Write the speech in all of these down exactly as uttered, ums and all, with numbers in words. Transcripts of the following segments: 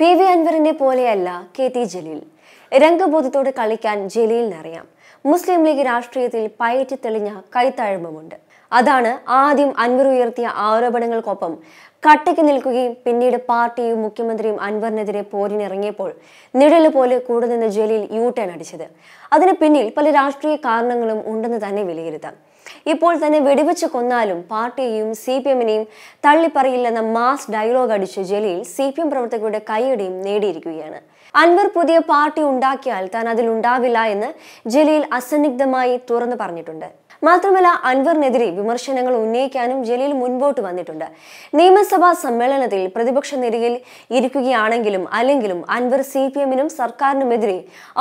P V Anwarine പോലെയല്ല K T Jaleel. രംഗബോധത്തോടെ കളിക്കാൻ ജലീലിനറിയാം. മുസ്ലിം league രാഷ്ട്രീയത്തിൽ പയറ്റി തെളിഞ്ഞ കൈത്താഴ്മമുണ്ട്. അതാണ് ആദ്യം അൻവർ ഉയർത്തിയ ആരോപണങ്ങൾക്കൊപ്പം കട്ടയ്ക്ക് നിൽക്കുകയും പിന്നീട് പാർട്ടിയും മുഖ്യമന്ത്രിയും അൻവറിനെതിരെ പോരിനിറങ്ങിയപ്പോൾ നിഴല് പോലെ കൂടെ നിന്ന് ജലീൽ യു ടേൺ അടിച്ചത്. അതിന് പിന്നിൽ പല രാഷ്ട്രീയ കാരണങ്ങളും ഉണ്ടെന്ന് തന്നെ വിലയിരുത്താം. ഇപ്പോൾ തന്നെ വെടിവെച്ച് കൊന്നാലും പാർട്ടിയെയും സിപിഎമ്മിനെയും തള്ളിപ്പറയില്ലെന്ന മാസ് ഡയലോഗ് അടിച്ച് ജലീൽ സിപിഎം പ്രവർത്തകരുടെ കൈയടിയും നേടിയിരിക്കുകയാണ്. അൻവർ പുതിയ പാർട്ടി ഉണ്ടാക്കിയാൽ താൻ അതിലുണ്ടാവില്ല എന്ന് ജലീൽ അസന്നിഗ്ധമായി തുറന്നു പറഞ്ഞിട്ടുണ്ട്. മാത്രമല്ല അൻവറിനെതിരെ വിമർശനങ്ങൾ ഉന്നയിക്കാനും ജലീൽ മുൻപോട്ട് വന്നിട്ടുണ്ട്. നിയമസഭാ സമ്മേളനത്തിൽ പ്രതിപക്ഷ നിരയിൽ ഇരിക്കുകയാണെങ്കിലും അല്ലെങ്കിലും അൻവർ സി പി എമ്മിനും സർക്കാരിനുമെതിരെ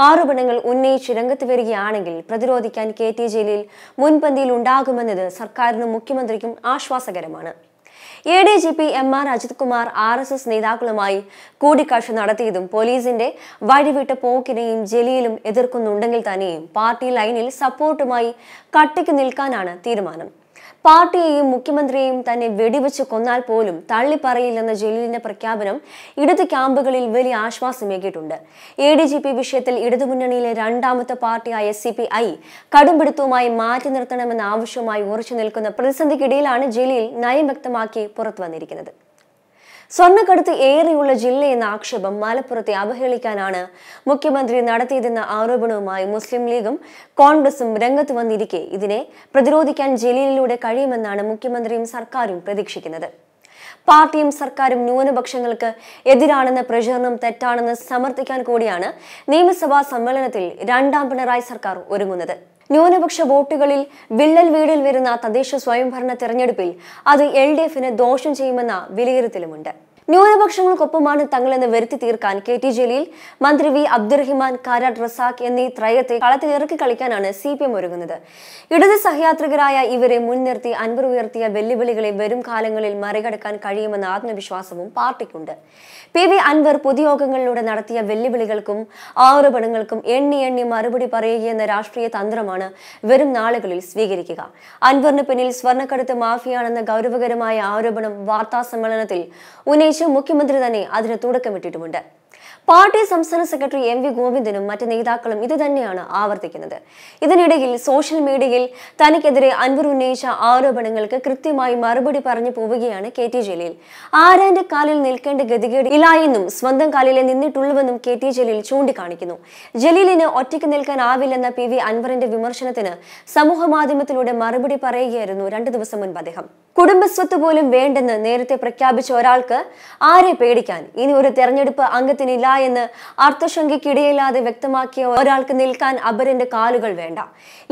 ആരോപണങ്ങൾ ഉന്നയിച്ച് രംഗത്ത് വരികയാണെങ്കിൽ പ്രതിരോധിക്കാൻ കെ ടി ജലീൽ മുൻപന്തിയിൽ ഉണ്ടാകുമെന്നത് സർക്കാരിനും മുഖ്യമന്ത്രിക്കും ആശ്വാസകരമാണ്. A D G P M R Rajith Kumar R S S നേതാക്കളുമായി കൂടിക്കാഴ്ച നടത്തിയതും പോലീസിന്റെ വഴിവിട്ട പോക്കിനെയും ജലീലും എതിർക്കുന്നുണ്ടെങ്കിൽ തന്നെയും പാർട്ടി ലൈനിൽ സപ്പോർട്ടുമായി കട്ടിക്ക് നിൽക്കാനാണ് തീരുമാനം. പാർട്ടിയെയും മുഖ്യമന്ത്രിയെയും തന്നെ വെടിവെച്ച് കൊന്നാൽ പോലും തള്ളിപ്പറയില്ലെന്ന ജലീലിന്റെ പ്രഖ്യാപനം ഇടത് ക്യാമ്പുകളിൽ വലിയ ആശ്വാസമേകിയിട്ടുണ്ട്. എ ഡി ജി പി വിഷയത്തിൽ ഇടതുമുന്നണിയിലെ രണ്ടാമത്തെ പാർട്ടിയായ സി പി ഐ കടുംപിടുത്തവുമായി മാറ്റി നിർത്തണമെന്ന ആവശ്യവുമായി ഉറച്ചു നിൽക്കുന്ന പ്രതിസന്ധിക്കിടയിലാണ് ജലീൽ നയം വ്യക്തമാക്കി പുറത്തു വന്നിരിക്കുന്നത്. സ്വർണ്ണക്കടത്ത് ഏറെയുള്ള ജില്ലയെന്ന ആക്ഷേപം മലപ്പുറത്തെ അവഹേളിക്കാനാണ് മുഖ്യമന്ത്രി നടത്തിയതെന്ന ആരോപണവുമായി മുസ്ലിം ലീഗും കോൺഗ്രസും രംഗത്ത് വന്നിരിക്കെ ഇതിനെ പ്രതിരോധിക്കാൻ ജലീലിലൂടെ കഴിയുമെന്നാണ് മുഖ്യമന്ത്രിയും സർക്കാരും പ്രതീക്ഷിക്കുന്നത്. പാർട്ടിയും സർക്കാരും ന്യൂനപക്ഷങ്ങൾക്ക് എതിരാണെന്ന പ്രചരണം തെറ്റാണെന്ന് സമർത്ഥിക്കാൻ കൂടിയാണ് നിയമസഭാ സമ്മേളനത്തിൽ രണ്ടാം പിണറായി സർക്കാർ ഒരുങ്ങുന്നത്. ന്യൂനപക്ഷ വോട്ടുകളിൽ വിള്ളൽ വീടിൽ വരുന്ന തദ്ദേശ സ്വയംഭരണ തെരഞ്ഞെടുപ്പിൽ അത് എൽ ഡി എഫിന് ദോഷം ചെയ്യുമെന്ന വിലയിരുത്തലുമുണ്ട്. ന്യൂനപക്ഷങ്ങൾക്കൊപ്പമാണ് തങ്ങളെന്ന് വരുത്തി തീർക്കാൻ കെ ടി ജലീൽ, മന്ത്രി വി അബ്ദുറഹിമാൻ, കാരാട്ട് റസാഖ് എന്നീ ത്രയത്തെ കളത്തിൽ ഇറക്കി കളിക്കാനാണ് സി പി എം ഒരുങ്ങുന്നത്. ഇടത് സഹയാത്രികരായ ഇവരെ മുൻനിർത്തി അൻവർ ഉയർത്തിയ വെല്ലുവിളികളെ വരും കാലങ്ങളിൽ മറികടക്കാൻ കഴിയുമെന്ന ആത്മവിശ്വാസവും പാർട്ടിക്കുണ്ട്. പി വി അൻവർ പൊതുയോഗങ്ങളിലൂടെ നടത്തിയ വെല്ലുവിളികൾക്കും ആരോപണങ്ങൾക്കും എണ്ണി എണ്ണി മറുപടി പറയുകയെന്ന രാഷ്ട്രീയ തന്ത്രമാണ് വരും നാളുകളിൽ സ്വീകരിക്കുക. അൻവറിന് പിന്നിൽ സ്വർണ്ണക്കടത്ത് മാഫിയാണെന്ന ഗൗരവകരമായ ആരോപണം വാർത്താ സമ്മേളനത്തിൽ ഉന്നയിച്ചു മുഖ്യമന്ത്രി തന്നെ അതിന് തുടക്കമിട്ടിട്ടുമുണ്ട്. പാർട്ടി സംസ്ഥാന സെക്രട്ടറി എം വി ഗോവിന്ദനും മറ്റ് നേതാക്കളും ഇത് തന്നെയാണ് ആവർത്തിക്കുന്നത്. ഇതിനിടയിൽ സോഷ്യൽ മീഡിയയിൽ തനിക്കെതിരെ അൻവർ ഉന്നയിച്ച ആരോപണങ്ങൾക്ക് കൃത്യമായി മറുപടി പറഞ്ഞു പോവുകയാണ് കെ ടി ജലീൽ. ആരാന്റെ കാലിൽ നിൽക്കേണ്ട ഗതികേട് ഇല്ലായെന്നും സ്വന്തം കാലിലെ നിന്നിട്ടുള്ളൂവെന്നും കെ ടി ജലീൽ ചൂണ്ടിക്കാണിക്കുന്നു. ജലീലിന് ഒറ്റയ്ക്ക് നിൽക്കാനാവില്ലെന്ന പി വി അൻവറിന്റെ വിമർശനത്തിന് സമൂഹ മാധ്യമത്തിലൂടെ മറുപടി പറയുകയായിരുന്നു രണ്ടു ദിവസം മുൻപ് അദ്ദേഹം. കുടുംബസ്വത്ത് പോലും വേണ്ടെന്ന് നേരത്തെ പ്രഖ്യാപിച്ച ഒരാൾക്ക് ആരെ പേടിക്കാൻ? ഇനി ഒരു തെരഞ്ഞെടുപ്പ് അംഗത്തിനില്ല എന്ന് അർത്ഥശങ്കയ്ക്കിടയില്ലാതെ വ്യക്തമാക്കിയ ഒരാൾക്ക് നിൽക്കാൻ അപരന്റെ കാലുകൾ വേണ്ട.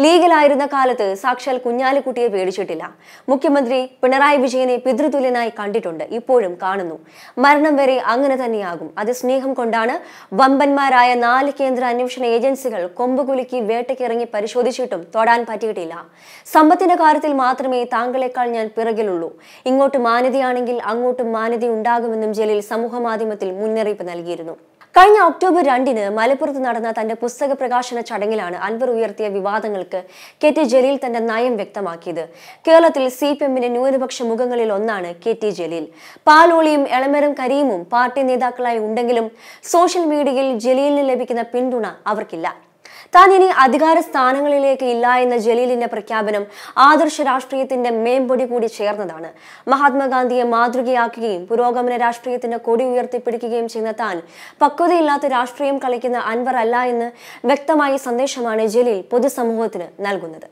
ലീഗിലായിരുന്ന കാലത്ത് സാക്ഷാൽ കുഞ്ഞാലിക്കുട്ടിയെ പേടിച്ചിട്ടില്ല. മുഖ്യമന്ത്രി പിണറായി വിജയനെ പിതൃതുല്യനായി കണ്ടിട്ടുണ്ട്, ഇപ്പോഴും കാണുന്നു. മരണം വരെ അങ്ങനെ തന്നെയാകും. അത് സ്നേഹം കൊണ്ടാണ്. വമ്പന്മാരായ നാല് കേന്ദ്ര അന്വേഷണ ഏജൻസികൾ കൊമ്പുകുലുക്കി വേട്ടയ്ക്കിറങ്ങി പരിശോധിച്ചിട്ടും തൊടാൻ പറ്റിയിട്ടില്ല. സമ്പത്തിന്റെ കാര്യത്തിൽ മാത്രമേ താങ്കളെക്കാൾ ഞാൻ പിറകിലുള്ളൂ. ഇങ്ങോട്ട് മാന്യതയാണെങ്കിൽ അങ്ങോട്ടും മാന്യത ഉണ്ടാകുമെന്നും ജലീൽ സമൂഹ മാധ്യമത്തിൽ മുന്നറിയിപ്പ് നൽകിയിരുന്നു. കഴിഞ്ഞ ഒക്ടോബർ രണ്ടിന് മലപ്പുറത്ത് നടന്ന തന്റെ പുസ്തക പ്രകാശന ചടങ്ങിലാണ് അൻവർ ഉയർത്തിയ വിവാദങ്ങൾക്ക് കെ ടി ജലീൽ തന്റെ നയം വ്യക്തമാക്കിയത്. കേരളത്തിൽ സി പി എമ്മിന്റെ ന്യൂനപക്ഷ മുഖങ്ങളിൽ ഒന്നാണ് കെ ടി ജലീൽ. പാലോളിയും എളമരം കരീമും പാർട്ടി നേതാക്കളായി ഉണ്ടെങ്കിലും സോഷ്യൽ മീഡിയയിൽ ജലീലിന് ലഭിക്കുന്ന പിന്തുണ അവർക്കില്ല. താൻ ഇനി അധികാര സ്ഥാനങ്ങളിലേക്ക് ഇല്ല എന്ന ജലീലിന്റെ പ്രഖ്യാപനം ആദർശ രാഷ്ട്രീയത്തിന്റെ മേമ്പൊടി കൂടി ചേർന്നതാണ്. മഹാത്മാഗാന്ധിയെ മാതൃകയാക്കുകയും പുരോഗമന രാഷ്ട്രീയത്തിന്റെ കൊടി ഉയർത്തിപ്പിടിക്കുകയും ചെയ്യുന്ന താൻ പക്വതയില്ലാത്ത രാഷ്ട്രീയം കളിക്കുന്ന അൻവർ അല്ല എന്ന് വ്യക്തമായ സന്ദേശമാണ് ജലീൽ പൊതുസമൂഹത്തിന് നൽകുന്നത്.